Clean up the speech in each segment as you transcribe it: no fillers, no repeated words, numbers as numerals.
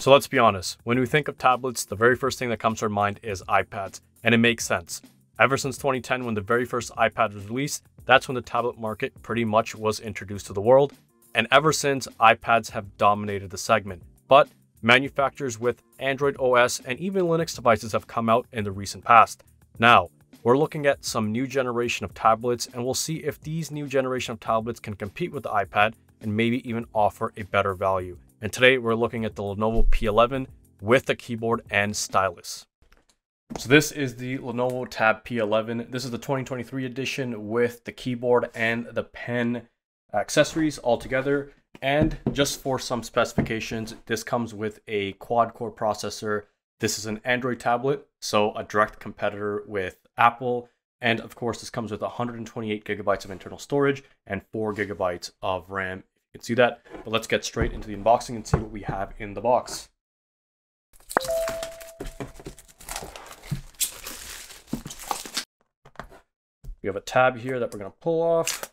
So let's be honest, when we think of tablets, the very first thing that comes to our mind is iPads, and it makes sense. Ever since 2010, when the very first iPad was released, that's when the tablet market pretty much was introduced to the world. And ever since, iPads have dominated the segment. But manufacturers with Android OS and even Linux devices have come out in the recent past. Now, we're looking at some new generation of tablets, and we'll see if these new generation of tablets can compete with the iPad and maybe even offer a better value. And today we're looking at the Lenovo P11 with the keyboard and stylus. So this is the Lenovo Tab P11. This is the 2023 edition with the keyboard and the pen accessories all together. And just for some specifications, this comes with a quad-core processor. This is an Android tablet, so a direct competitor with Apple. And of course, this comes with 128 gigabytes of internal storage and 4 gigabytes of RAM. You can see that, but let's get straight into the unboxing and see what we have in the box. We have a tab here that we're going to pull off,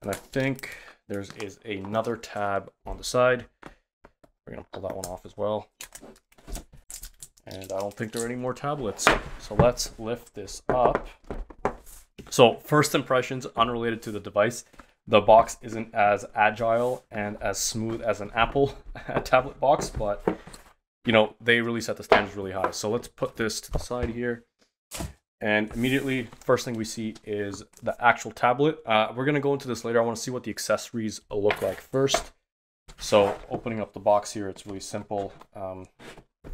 and I think there is another tab on the side. We're going to pull that one off as well. And I don't think there are any more tablets. So let's lift this up. So first impressions, unrelated to the device, the box isn't as agile and as smooth as an Apple tablet box, but you know, they really set the standards really high. So let's put this to the side here. And immediately, first thing we see is the actual tablet. We're gonna go into this later. I wanna see what the accessories look like first. So opening up the box here, it's really simple.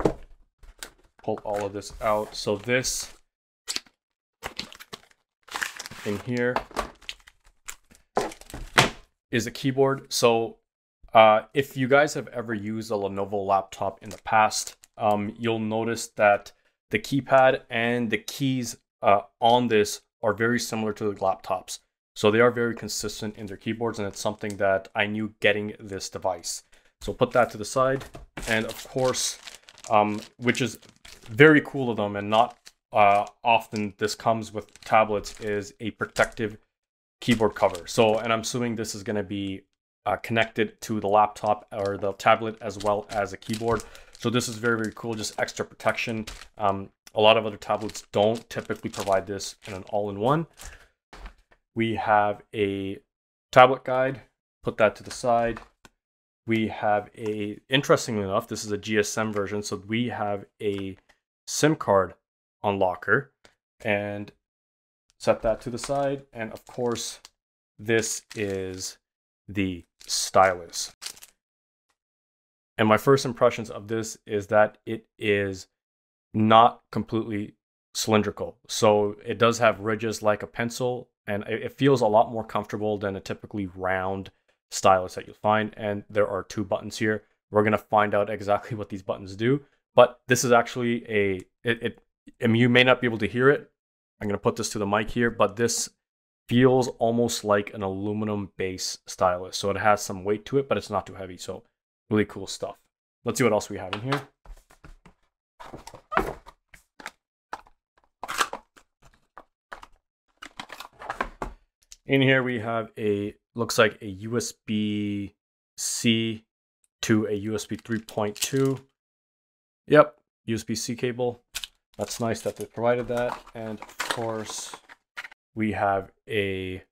Pull all of this out. So this thing here is a keyboard. So if you guys have ever used a Lenovo laptop in the past, you'll notice that the keypad and the keys on this are very similar to the laptops. So they are very consistent in their keyboards, and it's something that I knew getting this device. So put that to the side. And of course, which is very cool of them and not often this comes with tablets, is a protective keyboard cover. So, and I'm assuming this is going to be connected to the laptop or the tablet as well as a keyboard. So this is very, very cool, just extra protection. A lot of other tablets don't typically provide this in an all-in-one. We have a tablet guide, put that to the side. We have a, interestingly enough, this is a GSM version. So we have a SIM card unlocker, and set that to the side. And of course, this is the stylus. And my first impressions of this is that it is not completely cylindrical. So it does have ridges like a pencil, and it feels a lot more comfortable than a typically round stylus that you'll find. And there are two buttons here. We're going to find out exactly what these buttons do, but this is actually a, you may not be able to hear it. I'm going to put this to the mic here, but this feels almost like an aluminum base stylus. So it has some weight to it, but it's not too heavy. So really cool stuff. Let's see what else we have in here. In here we have a, looks like a USB-C to a USB 3.2. Yep, USB-C cable. That's nice that they provided that. And of course, we have a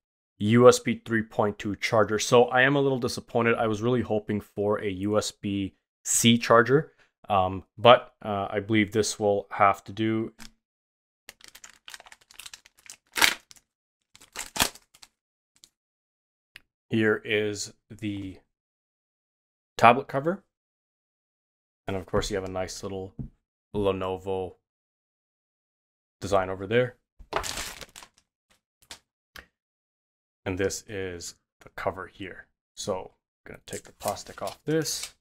USB 3.2 charger. So I am a little disappointed. I was really hoping for a USB-C charger, but I believe this will have to do. Here is the tablet cover. And of course, you have a nice little Lenovo design over there. And this is the cover here. So I'm going to take the plastic off this.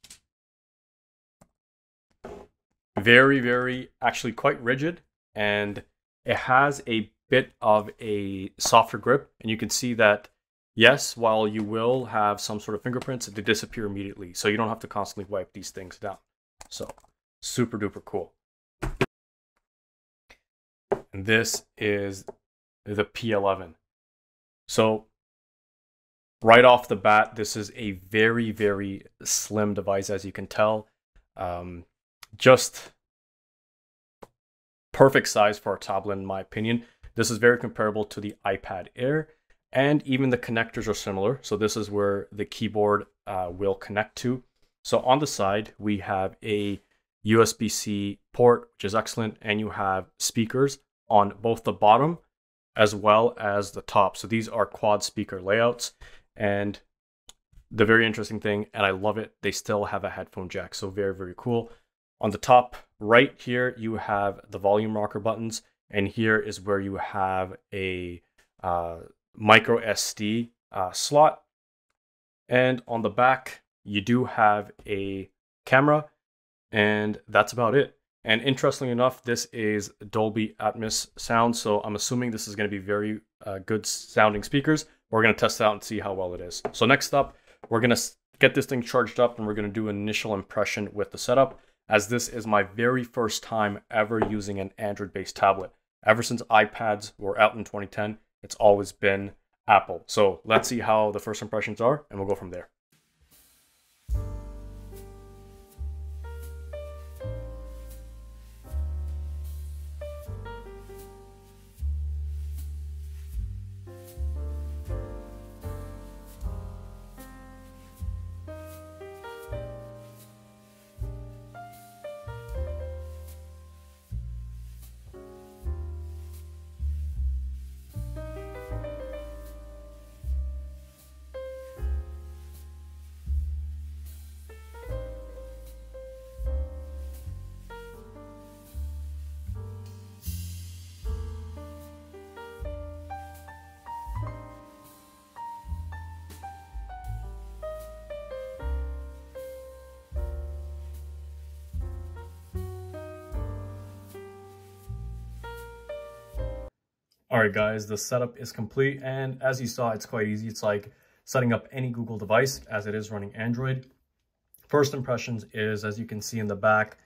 Very, very, actually quite rigid. And it has a bit of a softer grip. And you can see that yes, while you will have some sort of fingerprints, they disappear immediately. So you don't have to constantly wipe these things down. So super duper cool. And this is the P11. So right off the bat, this is a very, very slim device, as you can tell. Just perfect size for a tablet in my opinion. This is very comparable to the iPad Air, and even the connectors are similar. So this is where the keyboard will connect to. So on the side, we have a USB-C port, which is excellent. And you have speakers on both the bottom as well as the top. So these are quad speaker layouts. And the very interesting thing, and I love it, they still have a headphone jack. So very, very cool. On the top right here, you have the volume rocker buttons. And here is where you have a micro SD slot. And on the back, you do have a camera, and that's about it. And interestingly enough, this is Dolby Atmos sound. So I'm assuming this is going to be very good sounding speakers. We're going to test it out and see how well it is. So next up, we're going to get this thing charged up and we're going to do an initial impression with the setup, as this is my very first time ever using an Android-based tablet. Ever since iPads were out in 2010, it's always been Apple. So let's see how the first impressions are and we'll go from there. All right, guys, the setup is complete. And as you saw, it's quite easy. It's like setting up any Google device as it is running Android. First impressions is, as you can see in the back,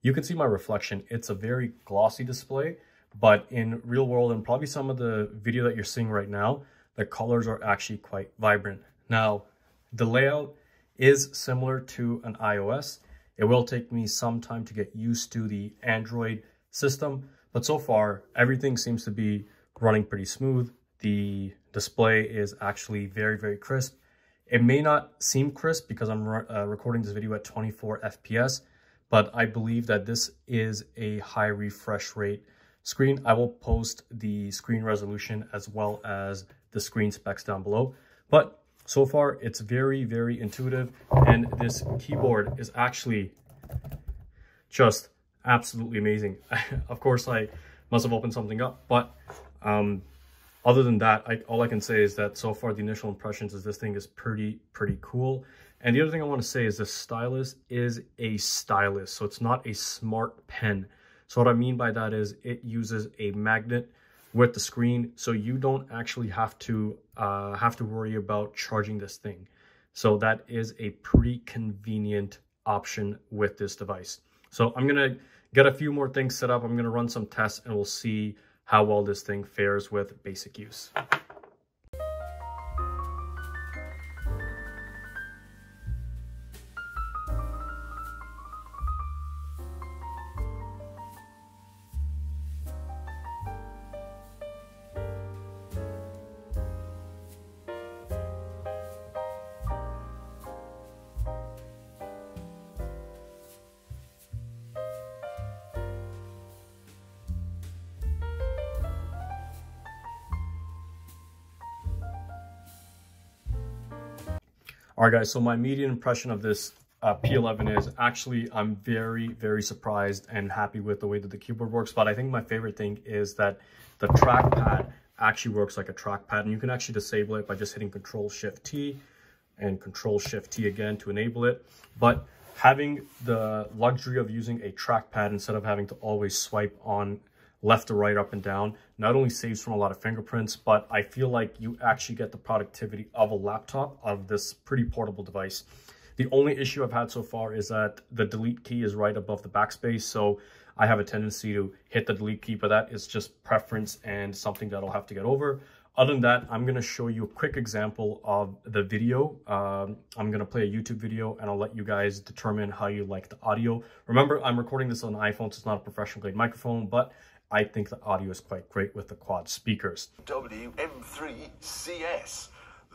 you can see my reflection. It's a very glossy display, but in real world and probably some of the video that you're seeing right now, the colors are actually quite vibrant. Now, the layout is similar to an iOS. It will take me some time to get used to the Android system, but so far, everything seems to be running pretty smooth. The display is actually very, very crisp. It may not seem crisp because I'm recording this video at 24 FPS, but I believe that this is a high refresh rate screen. I will post the screen resolution as well as the screen specs down below. But so far, it's very, very intuitive. And this keyboard is actually just absolutely amazing. Of course, I must have opened something up, but other than that, all I can say is that so far the initial impressions is this thing is pretty cool. And the other thing I want to say is the stylus is a stylus, so it's not a smart pen. So what I mean by that is it uses a magnet with the screen, so you don't actually have to worry about charging this thing. So that is a pretty convenient option with this device. So I'm gonna get a few more things set up. I'm gonna run some tests and we'll see how well this thing fares with basic use. All right, guys, so my median impression of this P11 is actually I'm very, very surprised and happy with the way that the keyboard works. But I think my favorite thing is that the trackpad actually works like a trackpad. And you can actually disable it by just hitting Control-Shift-T and Control-Shift-T again to enable it. But having the luxury of using a trackpad instead of having to always swipe on left to right, up and down, not only saves from a lot of fingerprints, but I feel like you actually get the productivity of a laptop of this pretty portable device. The only issue I've had so far is that the delete key is right above the backspace. So I have a tendency to hit the delete key, but that is just preference and something that I'll have to get over. Other than that, I'm gonna show you a quick example of the video. I'm gonna play a YouTube video and I'll let you guys determine how you like the audio. Remember, I'm recording this on an iPhone, so it's not a professional grade microphone, but I think the audio is quite great with the quad speakers. M3 CS.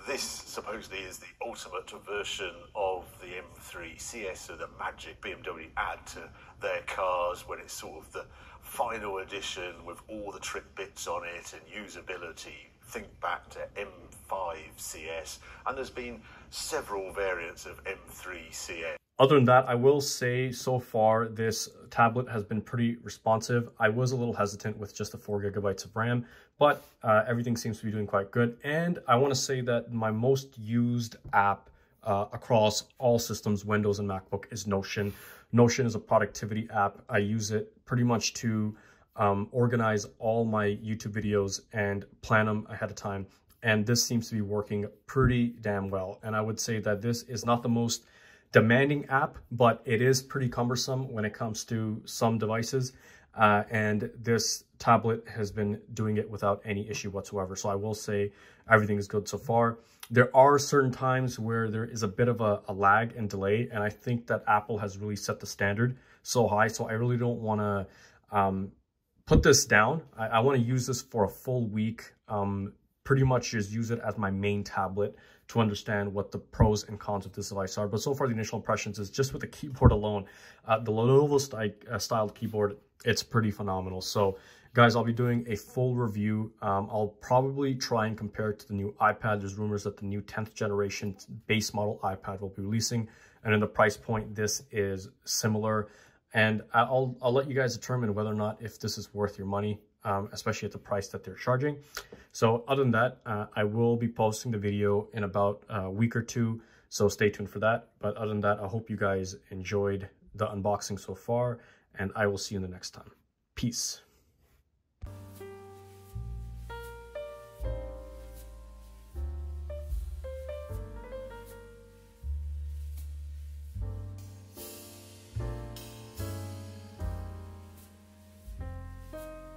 This supposedly is the ultimate version of the M3 CS, so the magic BMW add to their cars when it's sort of the final edition with all the trick bits on it and usability. Think back to M5 CS, and there's been several variants of M3 CS. Other than that, I will say so far this tablet has been pretty responsive. I was a little hesitant with just the 4 gigabytes of RAM, but everything seems to be doing quite good. And I want to say that my most used app across all systems, Windows and MacBook, is Notion. Notion is a productivity app. I use it pretty much to organize all my YouTube videos and plan them ahead of time. And this seems to be working pretty damn well. And I would say that this is not the most demanding app, but it is pretty cumbersome when it comes to some devices. And this tablet has been doing it without any issue whatsoever. So I will say everything is good so far. There are certain times where there is a bit of a lag and delay. And I think that Apple has really set the standard so high. So I really don't want to put this down. I want to use this for a full week. Pretty much just use it as my main tablet to understand what the pros and cons of this device are. But so far, the initial impressions is just with the keyboard alone, the Lenovo styled keyboard, it's pretty phenomenal. So guys, I'll be doing a full review. I'll probably try and compare it to the new iPad. There's rumors that the new 10th generation base model iPad will be releasing. And in the price point, this is similar. And I'll let you guys determine whether or not if this is worth your money. Especially at the price that they're charging. So other than that, I will be posting the video in about a week or two, so stay tuned for that. But other than that, I hope you guys enjoyed the unboxing so far, and I will see you in the next time. Peace.